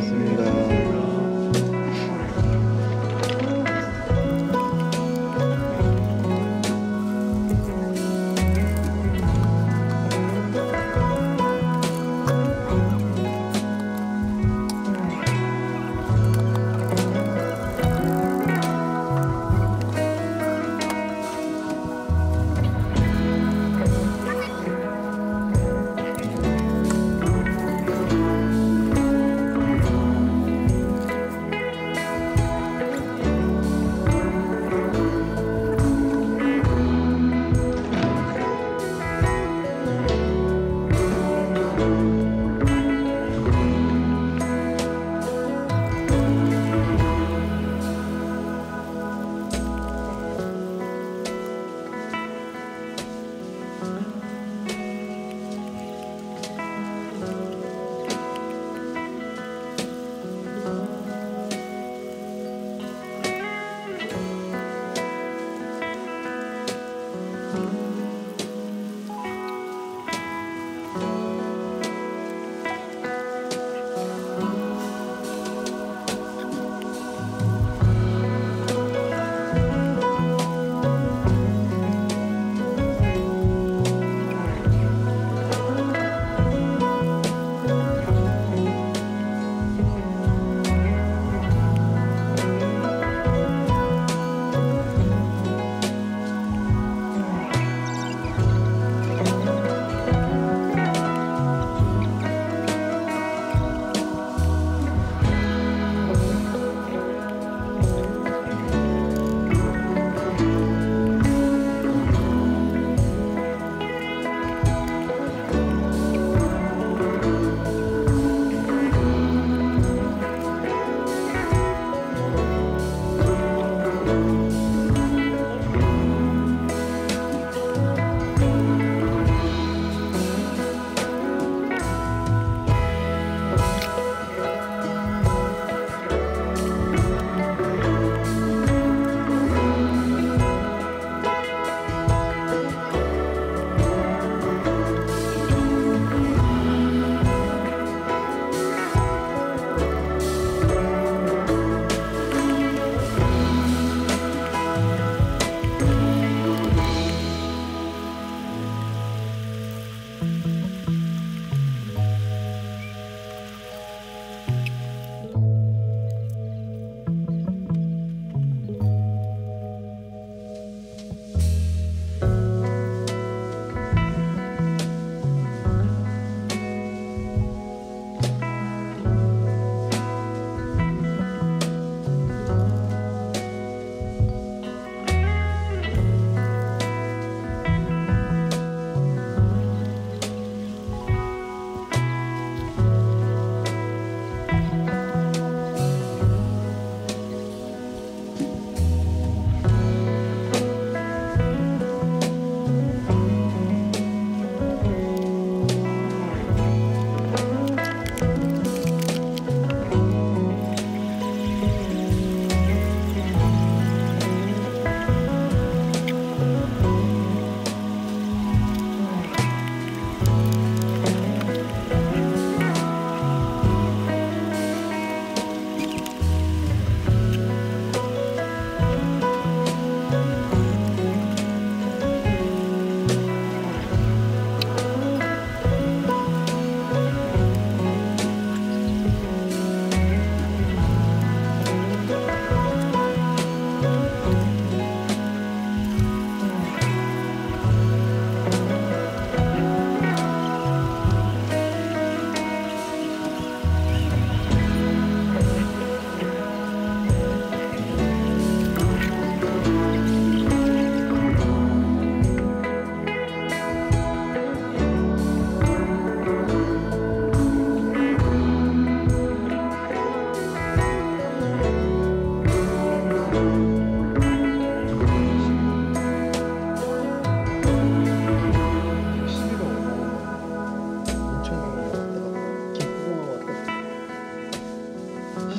먹겠습니다.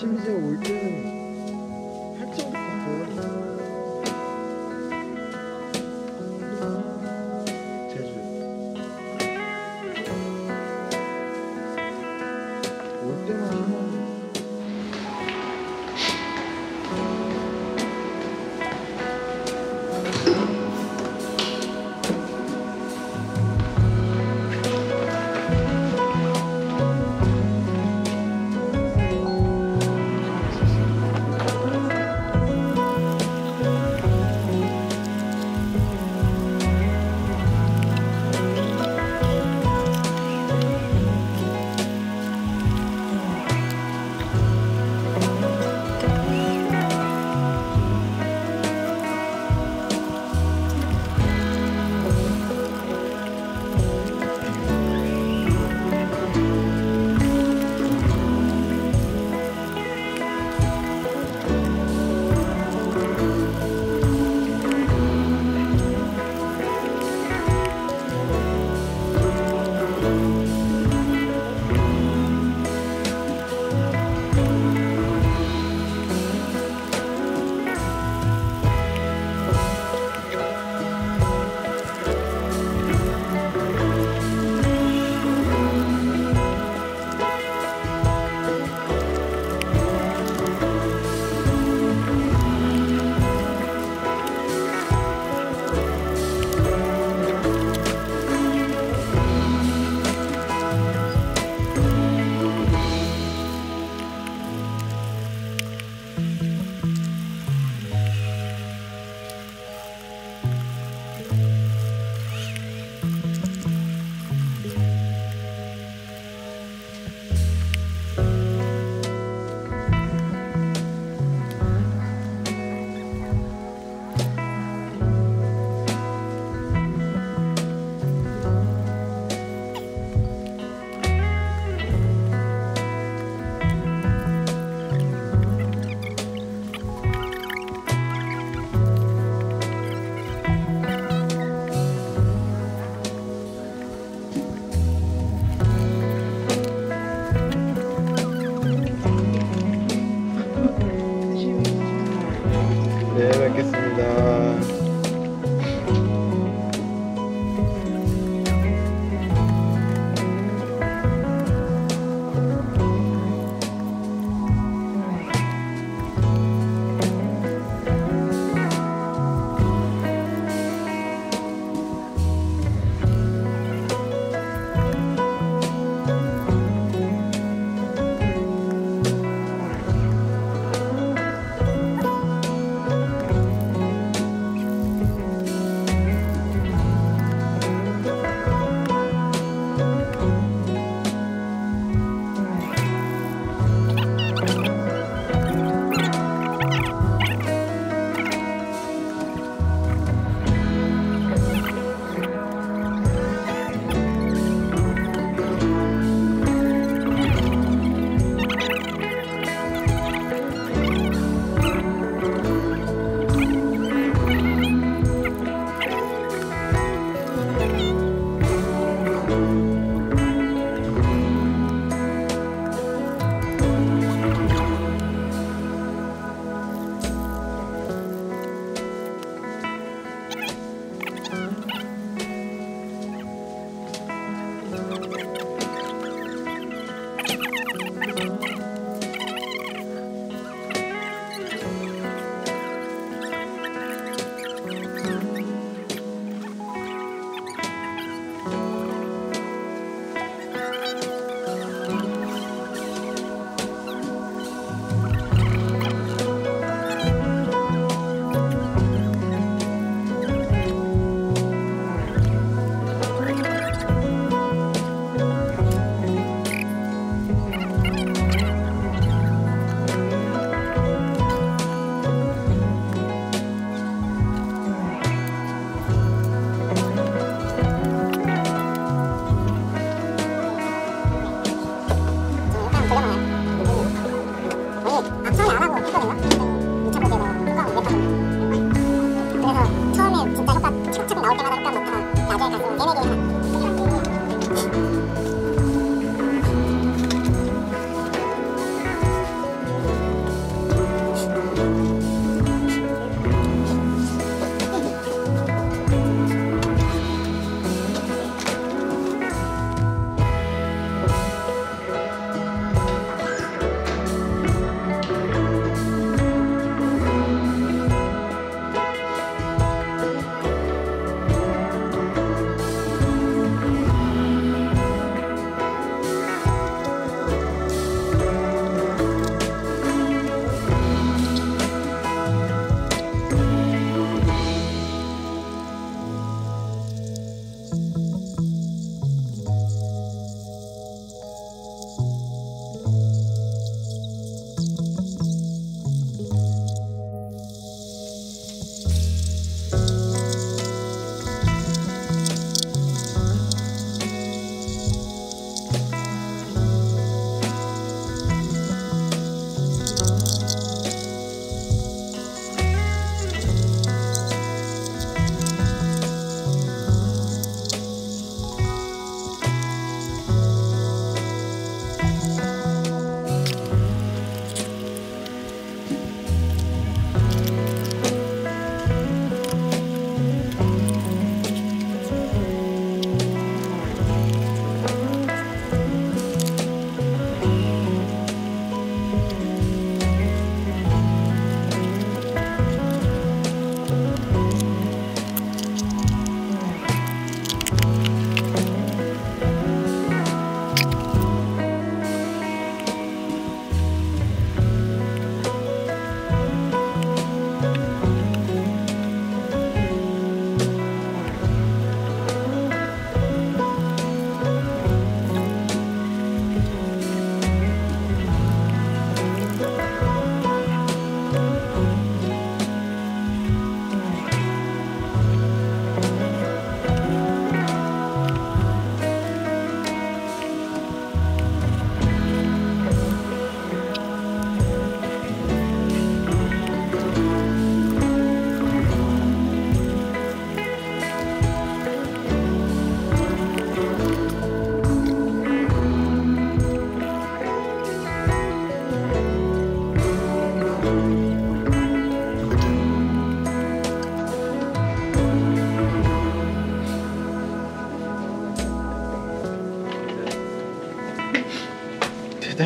제주 올 때만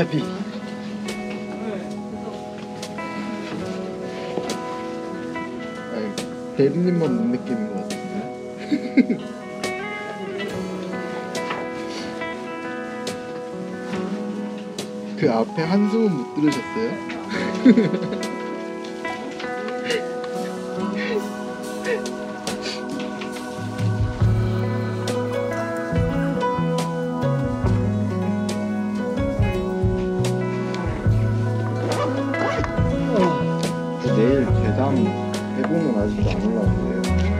happy. 아니, 대리님만 못 느끼는 것 같은데. 그 앞에 한숨은 못 들으셨어요? 내일 계단 회복은 아직도 안 올라왔네요.